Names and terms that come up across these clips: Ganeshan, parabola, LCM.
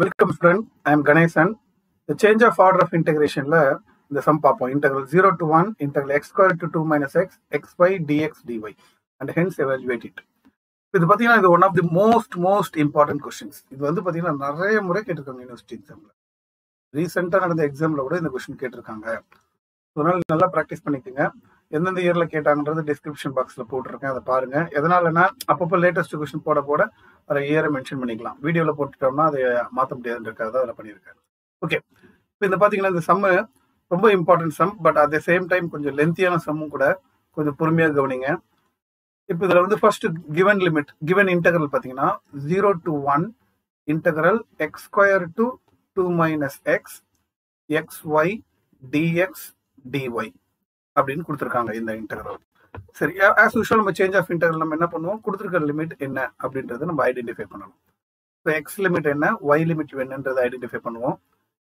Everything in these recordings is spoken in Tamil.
Welcome student, I am Ganeshan. The change of order of integration la the sum paapom. Integral 0 to 1, integral x squared to 2 minus x, xy, dx, dy, and hence evaluate it. This is one of the most important questions. This is nariya mura ketirukanga university exam la. Recent ah nadha exam la kuda indha question ketirukanga. Sonal nalla practice panikenga. Endha year la ketangradhu description box la potirruken adha paarenga. Edhanalana appappa latest question poda year mention பண்ணிக்கலாம் வீடியோல போட்டுட்டோம்னா அதை மாற்ற முடியாதுன்றதுக்காக தான் அதை பண்ணியிருக்காரு. ஓகே, இப்போ இந்த பார்த்தீங்கன்னா இந்த சம்மு ரொம்ப important sum, but at the same time கொஞ்சம் லென்த்தியான சம்மும் கூட, கொஞ்சம் பொறுமையாக கவனிங்க. இப்போ இதில் வந்து first given limit, given integral பார்த்தீங்கன்னா 0 to 1 integral x square to 2 minus x x y dx dy அப்படின்னு கொடுத்துருக்காங்க இந்த இன்டகரல். சரி, ஆஸ் யூஷுவல் நம்ம சேஞ்ச் ஆஃப் இன்டகரல் நம்ம என்ன பண்ணுவோம், கொடுத்துருக்க லிமிட் என்ன அப்படின்றத நம்ம ஐடென்டிஃபை பண்ணணும். ஸோ எக்ஸ் லிமிட் என்ன, ஒய் லிமிட் என்னன்றதை ஐடென்டிஃபை பண்ணுவோம்.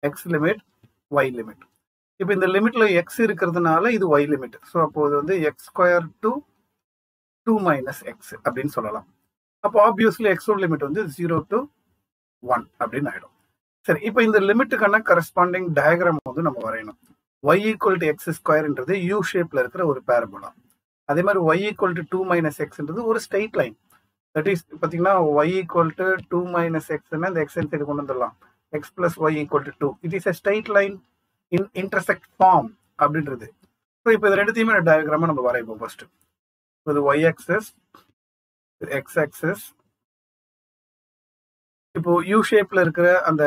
X limit, y limit. இப்போ இந்த லிமிட்ல எக்ஸ் இருக்கிறதுனால இது ஒய் லிமிட். ஸோ அப்போ இது வந்து x square to 2 minus x அப்படின்னு சொல்லலாம். அப்போ ஆப்வியஸ்லி எக்ஸோட லிமிட் வந்து 0 to 1 அப்படின்னு ஆயிடும். சரி, இப்போ இந்த லிமிட்டுக்கான கரஸ்பாண்டிங் டயக்ராம் வந்து நம்ம வரையணும். ஒய் ஈக்குவல் டு எக்ஸ் ஸ்கொயர்ன்றது யூ ஷேப்ல இருக்கிற ஒரு பேரபோலா. அதே மாதிரி y ஈக்குவல் டு 2 minus xன்றது ஒரு ஸ்ட்ரெயிட் லைன். தட் இஸ் பார்த்தீங்கன்னா y ஈக்குவல் டு 2 minus xன்னா இந்த எக்ஸ் சைடு கொண்டு வந்துடலாம். X plus y equal to 2, it is a straight line in intersect form அப்படின்றது. ஸோ இப்போ இது ரெண்டுத்தையுமே டயக்ராமா நம்ம வரைப்போம். ஃபர்ஸ்ட் இது ஒய் ஆக்சஸ், எக்ஸ் ஆக்சஸ். இப்போ யூ ஷேப்ல இருக்கிற அந்த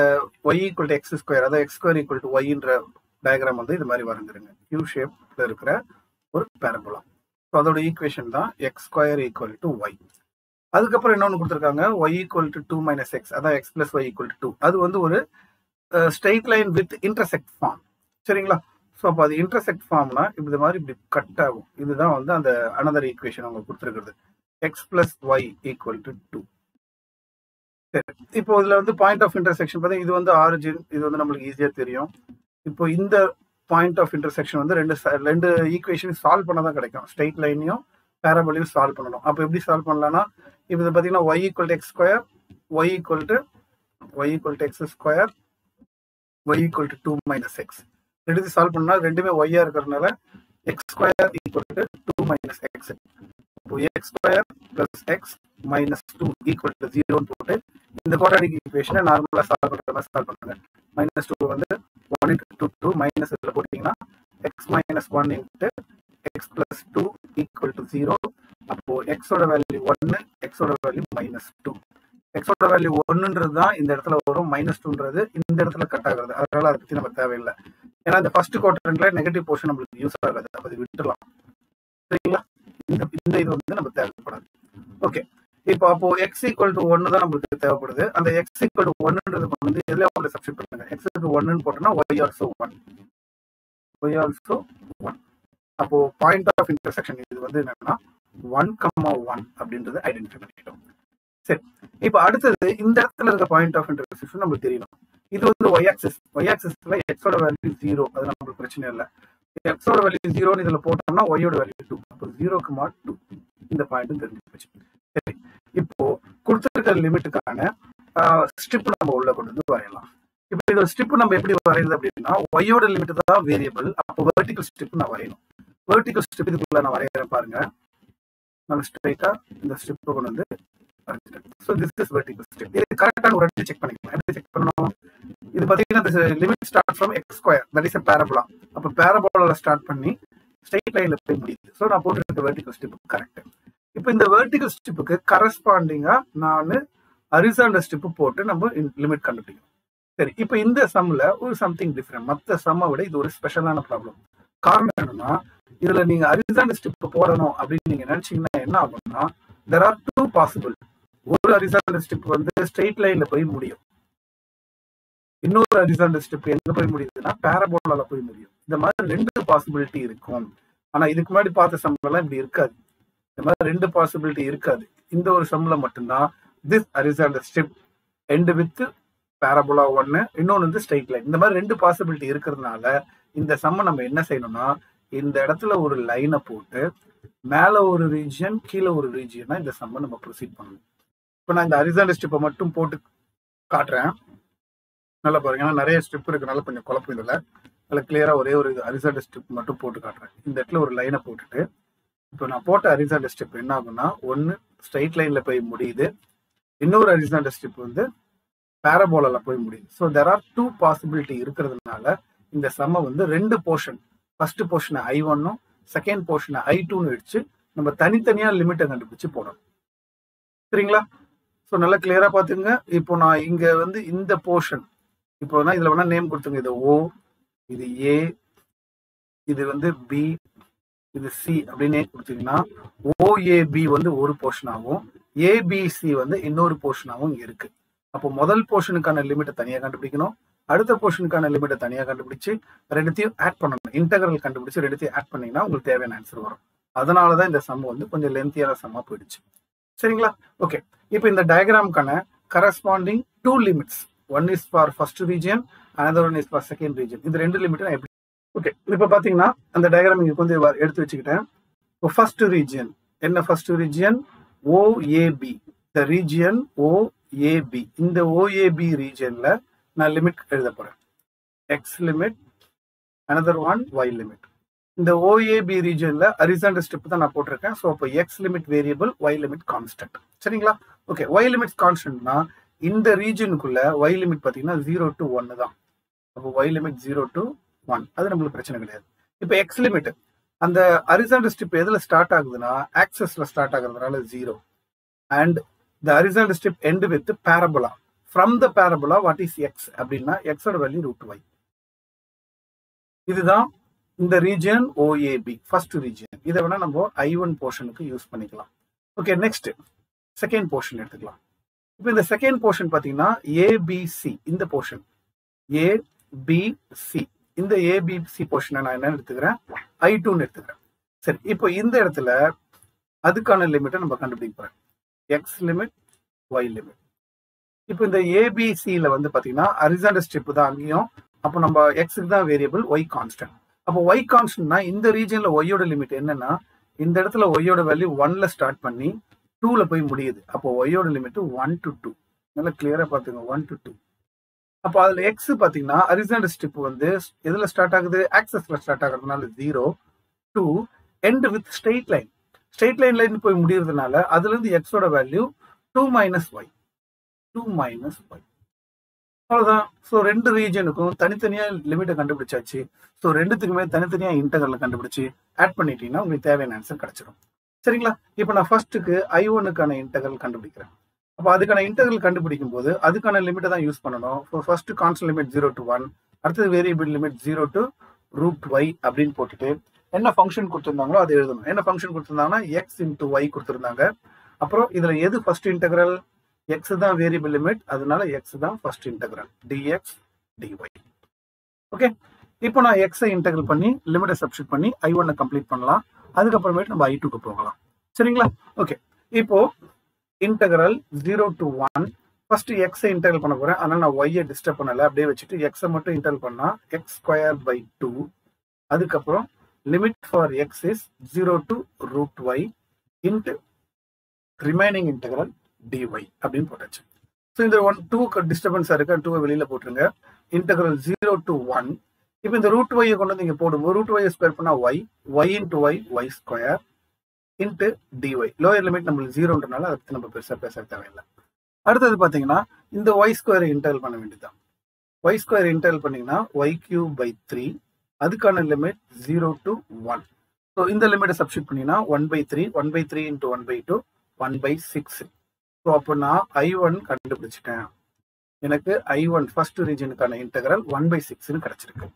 y equal to x square, அதாவது எக்ஸ் ஸ்கொயர் ஈக்குவல் டு ஒய்ன்ற டயக்ராம் வந்து இது மாதிரி வரைஞ்சிருங்க. யூ ஷேப்ல இருக்கிற ஒரு பேரபோலா, அதோட ஈக்குவேஷன் தான் x square equal to y. அதுக்கப்புறம் இன்னொன்று கொடுத்துருக்காங்க y equal to 2 minus x, அதான் x plus y equal to 2. அது வந்து ஒரு straight line with intersect form, சரிங்களா? ஸோ அப்போ அது இன்டர்செக்ட் ஃபார்ம்னா இது மாதிரி இப்படி கட் ஆகும். இதுதான் வந்து அந்த அனதர் ஈக்குவேஷன் அவங்க கொடுத்துருக்குறது, x plus y equal to 2. சரி, இப்போ இதில் வந்து பாயிண்ட் ஆஃப் இன்டர்செக்ஷன் பார்த்தீங்கன்னா இது வந்து ஆரிஜின், இது வந்து நம்மளுக்கு ஈஸியாக தெரியும். இப்போ இந்த பாயிண்ட் ஆஃப் இன்டர்செக்ஷன் வந்து ரெண்டு ஈக்குவேஷனையும் சால்வ் பண்ண தான் கிடைக்கும். ஸ்ட்ரெயிட் லைனையும் பேரபோலையும் சால்வ் பண்ணணும். அப்போ எப்படி சால்வ் பண்ணலாம்னா, இப்போ இது பார்த்தீங்கன்னா y equal to x square, y equal to x square, y equal to 2 minus x. ரெண்டு சால்வ் பண்ணா ரெண்டுமே ஒய்யா இருக்கிறதுனால x square equal to 2 minus x. இப்போ x square plus x minus 2 equal to 0ன்னு போட்டு இந்த குவாட்ராடிக் ஈக்குவேஷனை நார்மலாக சால்வ் பண்ணுற மாதிரி சால்வ் பண்ணுங்க. மைனஸ் 2 வந்து 1 into 2 மைனஸ் இதில் போட்டிங்கன்னா x minus 1 into x plus 2 equal to 0. அப்போது எக்ஸோட வேல்யூ 1, எக்ஸோட வேல்யூ மைனஸ் 2. எக்ஸோட வேல்யூ 1ன்றது தான் இந்த இடத்துல வரும், மைனஸ் 2ன்றது இந்த இடத்துல கட் ஆகிறது. அதனால அதை பற்றி நம்ம தேவையில்லை, ஏன்னா இந்த ஃபர்ஸ்ட் குவாட்ரண்ட்ல நெகட்டிவ் போர்ஷன் நம்மளுக்கு யூஸ் ஆகாது, அப்போ அது விட்டுடலாம், சரிங்களா? இந்த இது வந்து நம்ம தேவைப்படாது. ஓகே, இப்போ அப்போ எக்ஸ் ஈக்குவல் டு 1 தான் நம்மளுக்கு தேவைப்படுது. அந்த எக்ஸ் ஈக்குவல் டு 1ன்றது வந்து எதுல ஒன்று சப்ஸ்டிட் பண்ணுங்க. எக்ஸ் ஈக்குவல் டு 1ன்னு போட்டோம்னா ஒய் ஆல்சோ 1, ஒய் ஆல்சோ 1. அப்போ பாயிண்ட் ஆஃப் இன்டர்செக்ஷன் இது வந்து என்னன்னா 1, 1 அப்படின்றது ஐடென்டிஃபை பண்ணிட்டோம். சரி, இப்போ அடுத்தது இந்த இடத்துல இருக்க பாயிண்ட் ஆஃப் இன்டர்செக்ஷன் நம்மளுக்கு தெரியணும். இது வந்து ஒய் ஆக்சிஸ், ஒய் ஆக்சிஸ்ல எக்ஸோட வேல்யூ 0, அது நம்மளுக்கு பிரச்சனை இல்லை. எக்ஸோட வேல்யூ 0ன்னு இதுல போட்டோம்னா ஒய்யோட வேல்யூ 2, அப்போ 0, 2 இந்த பாயிண்ட் தெரிஞ்சு போச்சு. சரி, இப்போ கொடுத்துருக்க லிமிட்டுக்கான ஸ்ட்ரிப் நம்ம உள்ள கொண்டு வந்து வரையலாம். இப்போ இதோட ஸ்ட்ரிப் நம்ம எப்படி வரையுது அப்படின்னா, ஒய்யோட லிமிட் தான் வேரியபிள், அப்போ வெர்டிகல் ஸ்ட்ரிப் நான் வரையணும். வெர்டிகல் ஸ்ட்ரிப் இதுக்குள்ள நான் வரையறேன் பாருங்க. நம்ம ஸ்ட்ரைட்டா இந்த ஸ்ட்ரிப்பை கொண்டு வந்து வெர்டிகல் ஸ்ட்ரிப். இது கரெக்டாக ஒரு இடத்துல செக் பண்ணிக்கலாம். எப்படி செக் பண்ணணும், இது பார்த்தீங்கன்னா limit start from x square, that is a parabola. அப்போ பேரபோலாவில் ஸ்டார்ட் பண்ணி ஸ்ட்ரைட் லைனில் போய் முடியுது. ஸோ நான் போட்டுருக்க வெர்டிகல் ஸ்ட்ரிப் கரெக்ட். இப்போ இந்த வெர்டிகல் ஸ்ட்ரிப்புக்கு கரஸ்பாண்டிங்காக நான் ஹரிசாண்டல் ஸ்ட்ரிப்பு போட்டு நம்ம லிமிட் கண்டுபிடிக்கணும். சரி, இப்போ இந்த சம்மில் ஒரு சம்திங் டிஃப்ரெண்ட், மற்ற சம்மை விட இது ஒரு ஸ்பெஷலான ப்ராப்ளம். காரணம் என்னன்னா, இதில் நீங்கள் ஹரிசாண்டல் ஸ்ட்ரிப்பு போடணும் அப்படின்னு நீங்கள் நினச்சிங்கன்னா என்ன ஆகும்னா, தெர் ஆர் 2 பாசிபிள். ஒரு ஹரிசாண்டல் ஸ்ட்ரிப் வந்து ஸ்ட்ரெயிட் லைனில் போய் முடியும், இன்னொரு ஹரிசாண்டல் ஸ்ட்ரிப் எங்கே போய் முடியுதுன்னா பேரபோலாவில் போய் முடியும். இந்த மாதிரி 2 பாசிபிலிட்டி இருக்கும். ஆனால் இதுக்கு முன்னாடி பார்த்த சம்மெல்லாம் இப்படி இருக்காது, இந்த மாதிரி 2 பாசிபிலிட்டி இருக்காது. இந்த ஒரு சம்ல மட்டும்தான் this horizontal strip end with parabola 1, இன்னொன்று வந்து ஸ்ட்ரெயிட் லைன், இந்த மாதிரி 2 பாசிபிலிட்டி இருக்கிறதுனால இந்த சம்மை நம்ம என்ன செய்யணும்னா, இந்த இடத்துல ஒரு லைனை போட்டு மேலே ஒரு ரீஜியன் கீழே ஒரு ரீஜியனா இந்த சம்மை நம்ம ப்ரொசீட் பண்ணணும். இப்போ நான் இந்த ஹரிசாண்டல் ஸ்ட்ரிப்பை மட்டும் போட்டு காட்டுறேன். நல்லா பாருங்க, ஏன்னா நிறைய ஸ்டெப் இருக்கனால கொஞ்சம் குழப்பம் இதில். அதில் கிளியராக ஒரே ஒரு ஹரிசாண்டல் ஸ்டெப் மட்டும் போட்டு காட்டுறேன். இந்த இடத்துல ஒரு லைனை போட்டுட்டு இப்போ நான் போட்ட ஹரிசாண்டல் ஸ்டெப் என்ன ஆகுன்னா, ஒன்று ஸ்ட்ரைட் லைனில் போய் முடியுது, இன்னொரு ஹரிசாண்டல் ஸ்டெப் வந்து பேரபோலாவில் போய் முடியுது. So there are two possibility இருக்கிறதுனால இந்த சம வந்து ரெண்டு போர்ஷன், ஃபர்ஸ்ட் போர்ஷனை I1னும் செகண்ட் போர்ஷனை I2ன்னு வச்சு நம்ம தனித்தனியாக லிமிட்டை கண்டுபிடிச்சு போடணும். சரிங்களா? ஸோ நல்லா கிளியராக பார்த்துங்க. இப்போ நான் இங்கே வந்து இந்த போர்ஷன் இப்போ நான் இதில் வேணால் நேம் கொடுத்துங்க. இது O, இது A, இது வந்து B, இது C அப்படின்னு கொடுத்தீங்கன்னா OAB வந்து ஒரு போர்ஷனாகவும் ABC வந்து இன்னொரு போர்ஷனாகவும் இருக்கு. அப்போ முதல் போர்ஷனுக்கான லிமிட்டை தனியாக கண்டுபிடிக்கணும், அடுத்த போர்ஷனுக்கான லிமிட்டை தனியாக கண்டுபிடிச்சு ரெண்டுத்தையும் ஆட் பண்ணணும். இன்டெகரல் கண்டுபிடிச்சு ரெண்டுத்தையும் ஆட் பண்ணீங்கன்னா உங்களுக்கு தேவையான ஆன்சர் வரும். அதனால தான் இந்த சம் வந்து கொஞ்சம் லென்த்தியான சம்மா போயிடுச்சு. சரிங்களா? ஓகே, இப்போ இந்த டயக்ராமுக்கான corresponding two limits, one is for first region, another one is for second region. இந்த ரெண்டு லிமிட்டும் நான் எப்படி ஓகே இப்போ பார்த்தீங்கன்னா அந்த டயக்ராம் இங்கே கொஞ்சம் எடுத்து வச்சுக்கிட்டேன். இப்போ ஃபர்ஸ்ட் ரீஜியன் என்ன? First region OAB, the region OAB. இந்த ஓஏபி ரீஜியனில் நான் லிமிட் எழுத போறேன். X limit, another one y limit. இந்த ஓஏபி ரீஜன்ல ஹரிசாண்டல் ஸ்டெப் தான் நான் போட்டிருக்கேன். ஸோ அப்போ x limit variable, y limit constant. சரிங்களா? ஓகே, ஒய் லிமிட் கான்ஸ்டன்ட்னா இந்த ரீஜனுக்குள்ள ஒய் லிமிட் பார்த்தீங்கன்னா 0 to 1 தான். அப்போ ஒய் லிமிட் 0 to 1, அது நம்மளுக்கு பிரச்சனை கிடையாது. இப்போ எக்ஸ் லிமிட் அந்த ஹரிசாண்டல் ஸ்டெப் எதுல ஸ்டார்ட் ஆகுதுன்னா ஆக்சஸ்ல ஸ்டார்ட் ஆகுறதுனால 0, and the horizontal step end with parabola. From the parabola, what is x அப்படின்னா x ஓட வேல்யூ √y. இதுதான் இந்த ரீஜியன் OAB, ஃபர்ஸ்ட் ரீஜியன். இதை வேணா நம்ம I1 போர்ஷனுக்கு யூஸ் பண்ணிக்கலாம். ஓகே, நெக்ஸ்ட் செகண்ட் போர்ஷன் எடுத்துக்கலாம். இப்போ இந்த செகண்ட் போர்ஷன் பார்த்தீங்கன்னா ABC. இந்த போர்ஷன் ABC, இந்த ABC போர்ஷனை நான் என்ன எடுத்துக்கிறேன், I2ன்னு எடுத்துக்கிறேன். சரி, இப்போ இந்த இடத்துல அதுக்கான லிமிட்டை நம்ம கண்டுபிடிக்கிறோம். X limit, y limit. இப்போ இந்த ஏபிசியில் வந்து பார்த்தீங்கன்னா ஹரிசாண்டல் ஸ்டெப் தான் அங்கேயும். அப்போ நம்ம எக்ஸுக்கு தான் வேரியபிள், ஒய் கான்ஸ்டன்ட். அப்போ ஒய் கான்ஸ்டன்ட்னா இந்த ரீஜனில் ஒய்யோட லிமிட் என்னன்னா இந்த இடத்துல ஒய்யோட வேல்யூ 1ல ஸ்டார்ட் பண்ணி 2ல போய் முடியுது. அப்போ ஒய்யோட லிமிட் 1 to 2. நல்லா கிளியராக பார்த்துங்க, 1 to 2. அப்போ அதில் எக்ஸ் பார்த்தீங்கன்னா ஹரிசாண்டல் ஸ்டெப் வந்து எதில் ஸ்டார்ட் ஆகுது, ஆக்சஸில் ஸ்டார்ட் ஆகுறதுனால 0 to end with straight line. Straight லைன்லேருந்து போய் முடியறதுனால அதுலேருந்து எக்ஸோட value 2 minus y, 2 minus y. அவ்வளோதான். ஸோ ரெண்டு ரீஜனுக்கும் தனித்தனியாக லிமிட்டை கண்டுபிடிச்சாச்சு. ஸோ ரெண்டுத்துக்குமே தனித்தனியாக இன்டகரலை கண்டுபிடிச்சி ஆட் பண்ணிட்டீங்கன்னா உங்களுக்கு தேவையான ஆன்சர் கிடைச்சிடும். சரிங்களா? இப்போ நான் ஃபர்ஸ்ட்டுக்கு I1க்கான இன்டகரல் கண்டுபிடிக்கிறேன். அப்போ அதுக்கான இன்டகரல் கண்டுபிடிக்கும் போது அதுக்கான லிமிட்டை தான் யூஸ் பண்ணணும். So first constant limit 0 to 1, அடுத்தது வேரியபிள் லிமிட் 0 to √y அப்படின்னு போட்டுட்டு என்ன ஃபங்க்ஷன் கொடுத்துருந்தாங்களோ அதை எழுதணும். என்ன ஃபங்க்ஷன் கொடுத்துருந்தாங்கன்னா x into y கொடுத்துருந்தாங்க. அப்புறம் இதில் எது ஃபர்ஸ்ட் இன்டகரல்? எக்ஸ் தான் வேரியபிள் லிமிட், அதனால எக்ஸ் தான் first integral, dx dy. Okay, இப்போ நான் எக்ஸை இன்டெக்ரல் பண்ணி லிமிட்டை சப்ஸ்டிட் பண்ணி I1 கம்ப்ளீட் பண்ணலாம். அதுக்கப்புறமேட்டு நம்ம I2க்கு போகலாம். சரிங்களா? ஓகே, இப்போ இன்டெக்ரல் 0 to 1, ஃபர்ஸ்ட் எக்ஸை இன்டெக்ரல் பண்ண போறேன். அதனால நான் ஒய்யை டிஸ்டர்ப் பண்ணலை, அப்படியே வச்சுட்டு எக்ஸை மட்டும் இன்டெக்ரல் பண்ணா x² by 2. அதுக்கப்புறம் limit for x is 0 to √y into remaining integral dy அப்படின்னு போட்டாச்சு. ஸோ இந்த 1 2 டிஸ்டர்பன்ஸாக இருக்கு, 2வை வெளியில் போட்டுருங்க. Integral 0 to 1. இப்போ இந்த √y கொண்டு வந்து இங்கே போடும்போது √y ஸ்கொயர் பண்ணால் y, y into y square into dy. Lower limit நம்மளுக்கு 0ன்றனால அதை பற்றி நம்ம பெருசாக பேச தேவையில்லை. அடுத்தது பார்த்தீங்கன்னா இந்த y² இன்டெக்ரல் பண்ண வேண்டியதுதான். y² இன்டெக்ரல் பண்ணிங்கன்னா y³ by 3. அதுக்கான லிமிட் 0 to 1. ஸோ இந்த லிமிட்டை சப்ஸ்டிட் பண்ணிங்கன்னா 1 by 3, 1 by 3 into 1 by 2, 1 by 6. So அப்போ நான் I1 கண்டுபிடிச்சிட்டேன். எனக்கு I1 ஃபர்ஸ்ட் ரீஜனுக்கான இன்டெக்ரல் 1 by 6ன்னு கிடைச்சிருக்கு.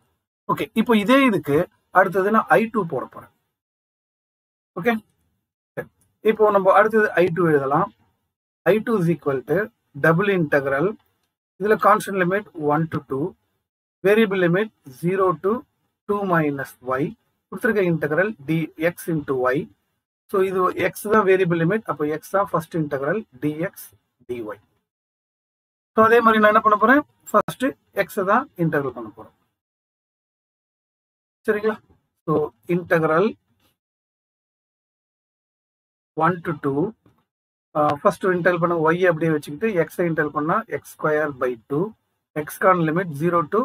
ஓகே, இப்போ இதே இதுக்கு அடுத்தது நான் I2 போட போறேன். ஓகே, இப்போ நம்ம அடுத்தது I2 எழுதலாம். I2 is equal to double integral, இதுல constant limit 1 to 2, variable limit 0 to 2 minus y, கொடுத்துருக்க integral dx into y. So இது எக்ஸ் தான் வேரியபிள் லிமிட், அப்போ எக்ஸ் தான் first integral dx dy. So அதே மாதிரி நான் என்ன பண்ண போறேன், ஃபர்ஸ்ட் எக்ஸை தான் இன்டெக்ரல் பண்ண போறேன். சரிங்களா? So integral 1 to 2, first integral பண்ண ஒய் அப்படியே வச்சுக்கிட்டு எக்ஸை இன்டெக்ரல் பண்ணா x² by 2, எக்ஸ்கான் limit 0 to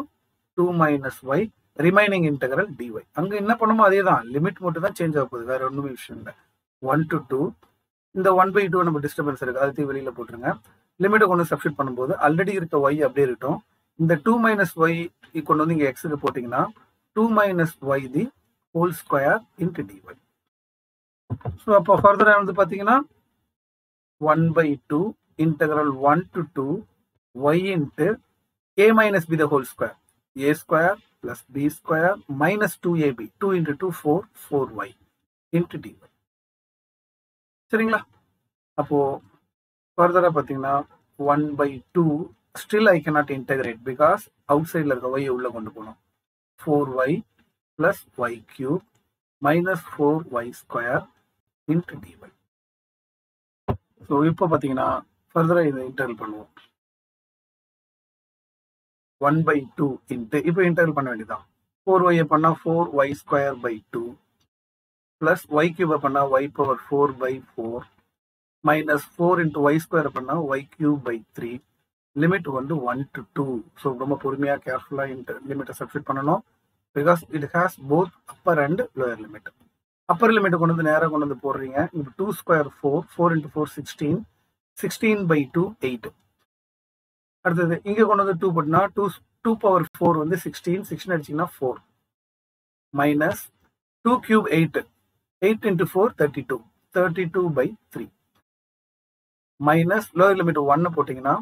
2 minus y, remaining integral dy. அங்க என்ன பண்ணுமோ அதே தான், லிமிட் மட்டும் தான் சேஞ்ச் ஆக போகுது, வேற ஒன்றுமே விஷயம் இல்லை. 1 to 2, இந்த 1/2 நம்ம டிஸ்டர்பன்ஸ் இருக்கு, அதுக்கு வெளியில போட்டுருங்க. லிமிட்டை கொண்டு சப்ஸ்டிட் பண்ணும்போது ஆல்ரெடி இருக்க y அப்படியே இருக்கட்டும். இந்த 2 minus y கொண்டு வந்து இங்க எக்ஸுக்கு போட்டீங்கன்னா 2 minus y the whole square into dy. So அப்போ ஃபர்தராக வந்து பார்த்தீங்கன்னா 1/2 integral 1 to 2 y into a minus b the whole square, a square plus b square minus 2ab, 2 into 2 4 4y into dy. சரிங்களா? அப்போ ஃபர்தராக பார்த்தீங்கன்னா 1/2 still I cannot integrate because அவுட் சைடில் இருக்க ஒய்யை உள்ளே கொண்டு போகணும். 4y plus y cube minus 4y square into dy. So இப்போ பார்த்தீங்கன்னா ஃபர்தராக இதை இன்டெகிரல் பண்ணுவோம். 1/2 இன்ட்டு இப்போ இன்டெகிரல் பண்ண வேண்டியதான். 4y பண்ணால் 4y square by 2 plus y கியூபை பண்ணால் y power 4 by 4 minus 4 into y square பண்ணால் y cube by 3. லிமிட் வந்து 1 to 2. ஸோ ரொம்ப பொறுமையாக கேர்ஃபுல்லாக லிமிட்டை சப்ஸ்டிட் பண்ணணும் because it has both upper and lower limit. Upper லிமிட்டை கொண்டு வந்து நேராக கொண்டு வந்து போடுறீங்க. இப்போ 2 square 4 4 into 4 16, 16 by 2 8. அடுத்தது இங்கே கொண்டு வந்து 2 போட்டுனா 2 power 4 வந்து 16 அடிச்சிங்கன்னா 4 minus 2 cube 8 8 into 4 32, 32 by 3 minus lower limit 1 போட்டிங்கன்னா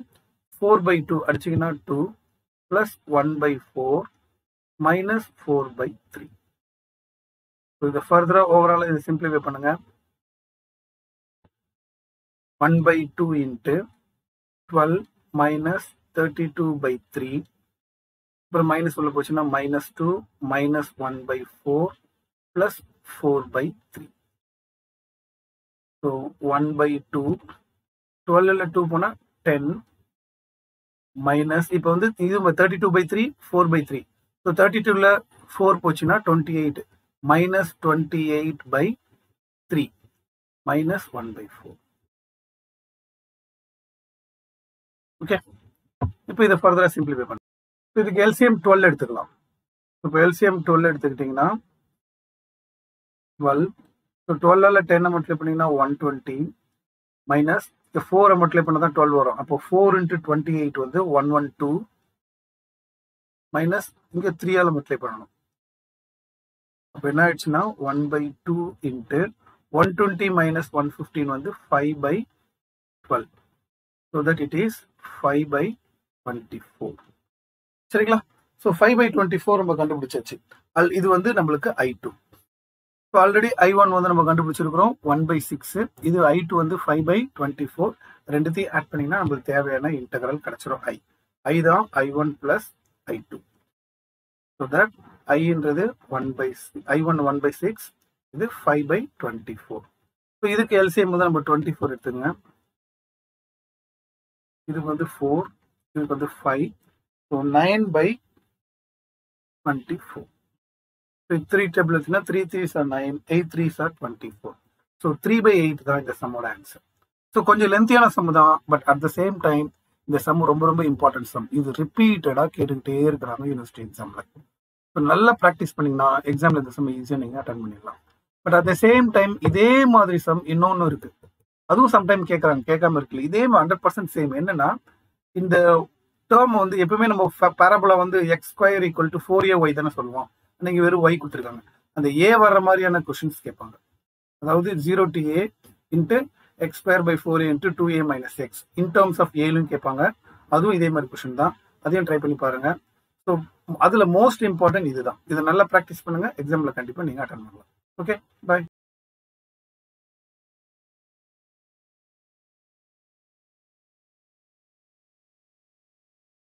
4 by 2 அடிச்சிங்கன்னா 2 plus 1 by 4 minus 4 by 3. இது ஃபர்தராக ஓவரால் இது சிம்பிளிஃபை பண்ணுங்க. 1 by 2 into 12 minus 32 by 3, அப்புறம் மைனஸ் உள்ள போச்சுன்னா -2 minus 1 by 4 plus 4 by 3. So 1 by 2, 12ல் 2 போனால் 10 மைனஸ் இப்போ வந்து இது 32 by 3, 4 by 3. ஸோ 32ல் 4 போச்சுன்னா 28 minus 28 by 3 minus 1 by 4. Okay, இப்போ இதை ஃபர்தராக சிம்பிளிஃபை பண்ண இதுக்கு LCM 12 எடுத்துக்கலாம். இப்போ LCM 12 எடுத்துக்கிட்டிங்கன்னா 12, ஸோ 12ல் 10 மல்டிப்ளை பண்ணிங்கன்னா 120 மைனஸ் 4 மல்டிப்ளை பண்ணால் தான் 12 வரும். அப்போ 4 into 28 வந்து 112 மைனஸ் இங்கே 3ஆல் மல்டிப்ளை பண்ணணும். அப்போ என்ன ஆயிடுச்சுன்னா 1 by 2 into 120 minus 115 வந்து 5 by 12. So that it is 5 by 24. சரிங்களா? ஸோ 5 by 24 நம்ம கண்டுபிடிச்சாச்சு. இது வந்து நம்மளுக்கு I2. ஸோ ஆல்ரெடி I1 வந்து நம்ம கண்டுபிடிச்சிருக்கிறோம் 1 by 6. இது I2 வந்து 5 by 24. ரெண்டுத்தையும் ஆட் பண்ணிங்கன்னா நம்மளுக்கு தேவையான இன்டெகரல் கிடைச்சிடும். I தான் I1 plus I2. So that ஐன்றது I1 1 by 6, இது 5 by 24. ஸோ இதுக்கு LCM வந்து நம்ம 24 எடுத்துங்க. இதுக்கு வந்து 4, இதுக்கு வந்து 5. So 9 by 24. 3 table எடுத்துன்னா 3 3s are 9, 8 3s are 24. So 3 by 8 தான் இந்த சம்மோட ஆன்சர். ஸோ கொஞ்சம் லென்த்தியான சம் தான், but at the same time இந்த சம் ரொம்ப ரொம்ப இம்பார்ட்டன்ட் சம். இது ரிப்பீட்டடாக கேட்டுக்கிட்டே இருக்கிறாங்க யூனிவர்சிட்டி எக்ஸாமில். ஸோ நல்லா ப்ராக்டிஸ் பண்ணிங்கன்னா எக்ஸாமில் இந்த சம் ஈஸியாக நீங்கள் அட்டன் பண்ணிடலாம். But at the same time இதே மாதிரி சம் இன்னொன்று இருக்குது, அதுவும் சம்டைம் கேட்குறாங்க, கேட்காம இருக்குல்ல. இதே 100% சேம். என்னன்னா இந்த டேர்ம் வந்து எப்பவுமே நம்ம பேரபோலா வந்து x square equal to 4ay தானே சொல்லுவோம். நீங்க வெறும் y கொடுத்துருக்காங்க. அந்த a வர்ற மாதிரியான கொஸ்டின்ஸ் கேட்பாங்க. அதாவது 0 to a into x square by 4a into 2a minus x in terms of a லும் கேட்பாங்க. அதுவும் இதே மாதிரி கொஸ்டின் தான், அதையும் ட்ரை பண்ணி பாருங்க. ஸோ அதுல மோஸ்ட் இம்பார்ட்டன்ட் இதுதான். இதை நல்லா ப்ராக்டிஸ் பண்ணுங்க, எக்ஸாம்ல கண்டிப்பா நீங்க அட்டன் பண்ணலாம். ஓகே, பாய்.